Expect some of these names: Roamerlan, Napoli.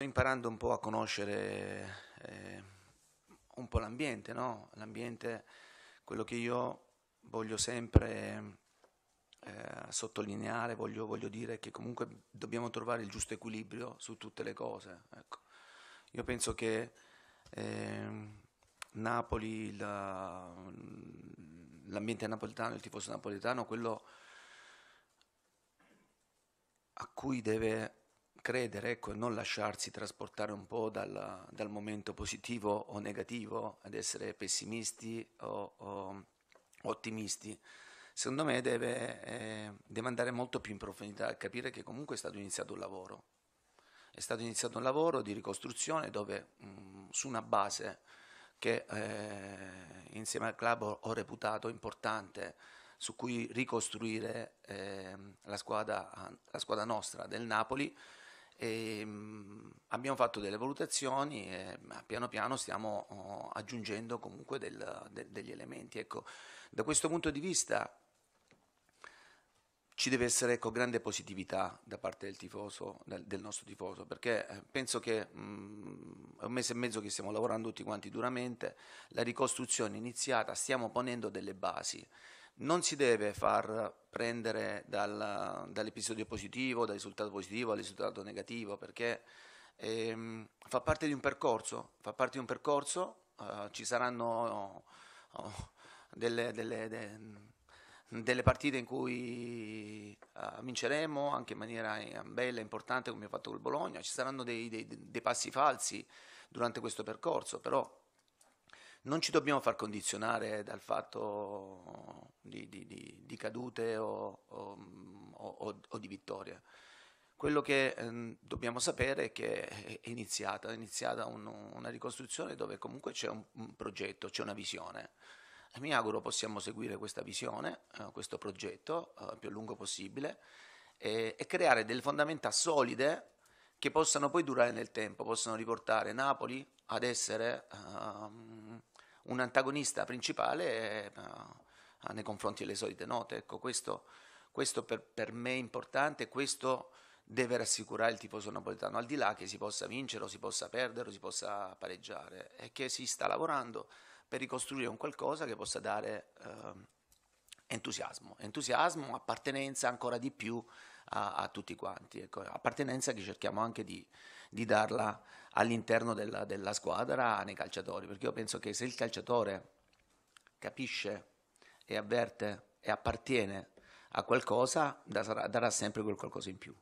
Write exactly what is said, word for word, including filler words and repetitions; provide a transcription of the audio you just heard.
Sto imparando un po' a conoscere eh, un po' l'ambiente, no? L'ambiente, quello che io voglio sempre eh, sottolineare, voglio, voglio dire che comunque dobbiamo trovare il giusto equilibrio su tutte le cose. Ecco. Io penso che eh, Napoli, l'ambiente la, napoletano, il tifoso napoletano, quello a cui deve credere, ecco, e non lasciarsi trasportare un po' dal, dal momento positivo o negativo, ad essere pessimisti o, o ottimisti. Secondo me deve, eh, deve andare molto più in profondità, capire che comunque è stato iniziato un lavoro. È stato iniziato un lavoro di ricostruzione dove mh, su una base che eh, insieme al club ho, ho reputato importante, su cui ricostruire eh, la, squadra, la squadra nostra del Napoli, e, mh, abbiamo fatto delle valutazioni e piano piano stiamo oh, aggiungendo comunque del, de, degli elementi. Ecco, da questo punto di vista ci deve essere, ecco, grande positività da parte del tifoso, del, del nostro tifoso, perché penso che mh, è un mese e mezzo che stiamo lavorando tutti quanti duramente, la ricostruzione è iniziata, stiamo ponendo delle basi. Non si deve far prendere dal, dall'episodio positivo, dal risultato positivo al risultato negativo, perché ehm, fa parte di un percorso, fa parte di un percorso, eh, ci saranno oh, oh, delle, delle, de, delle partite in cui eh, vinceremo anche in maniera bella e importante come ho fatto col Bologna, ci saranno dei, dei, dei passi falsi durante questo percorso, però non ci dobbiamo far condizionare dal fatto di, di, di, di cadute o, o, o, o di vittorie. Quello che eh, dobbiamo sapere è che è iniziata, è iniziata un, una ricostruzione dove comunque c'è un, un progetto, c'è una visione. E mi auguro possiamo seguire questa visione, eh, questo progetto, eh, più a lungo possibile, eh, e creare delle fondamenta solide che possano poi durare nel tempo, possano riportare Napoli ad essere um, un antagonista principale uh, nei confronti delle solite note. Ecco, questo, questo per, per me è importante, questo deve rassicurare il tifoso napoletano, al di là che si possa vincere o si possa perdere o si possa pareggiare, è che si sta lavorando per ricostruire un qualcosa che possa dare uh, entusiasmo, entusiasmo, appartenenza ancora di più a, a tutti quanti, ecco, appartenenza che cerchiamo anche di, di darla all'interno della, della squadra nei calciatori, perché io penso che se il calciatore capisce e avverte e appartiene a qualcosa, darà sempre quel qualcosa in più.